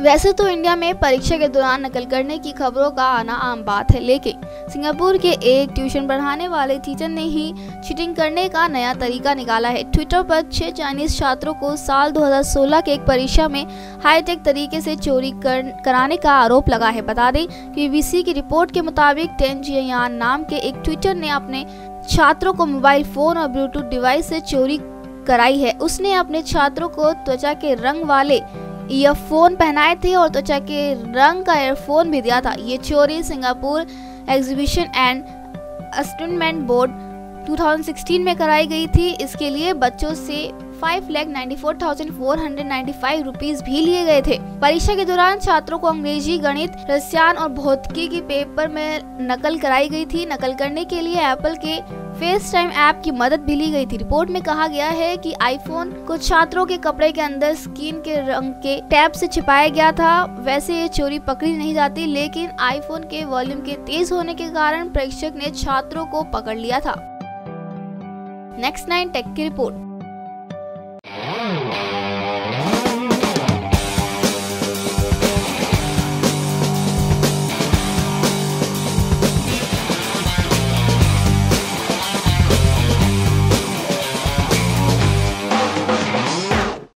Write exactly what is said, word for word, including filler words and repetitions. वैसे तो इंडिया में परीक्षा के दौरान नकल करने की खबरों का आना आम बात है, लेकिन सिंगापुर के एक ट्यूशन पढ़ाने वाले टीचर ने ही चीटिंग करने का नया तरीका निकाला है। ट्विटर पर छह चाइनीज छात्रों को साल दो हज़ार सोलह के एक परीक्षा में हाईटेक तरीके से चोरी कर, कराने का आरोप लगा है। बता दें कि बीबीसी की रिपोर्ट के मुताबिक टेंग जी यान नाम के एक ट्यूटर ने अपने छात्रों को मोबाइल फोन और ब्लूटूथ डिवाइस से चोरी कराई है। उसने अपने छात्रों को त्वचा के रंग वाले ईयरफोन पहनाए थे और त्वचा के रंग का ईयरफोन भी दिया था। ये चोरी Singapore exhibition and assessment board दो हज़ार सोलह में कराई गई थी। इसके लिए बच्चों से five lakh ninety four thousand four hundred ninety five rupees भी लिए गए थे। परीक्षा के दौरान छात्रों को अंग्रेजी, गणित, रसायन और भौतिकी के पेपर में नकल कराई गई थी। नकल करने के लिए एप्पल के फेस टाइम ऐप की मदद भी ली गई थी। रिपोर्ट में कहा गया है कि आईफोन को छात्रों के कपड़े के अंदर स्किन के रंग के टैब से छिपाया गया था। वैसे ये चोरी पकड़ी नहीं जाती, लेकिन आईफोन के वॉल्यूम के तेज होने के कारण परीक्षक ने छात्रों को पकड़ लिया था। नेक्स्ट नाइन टेक की रिपोर्ट।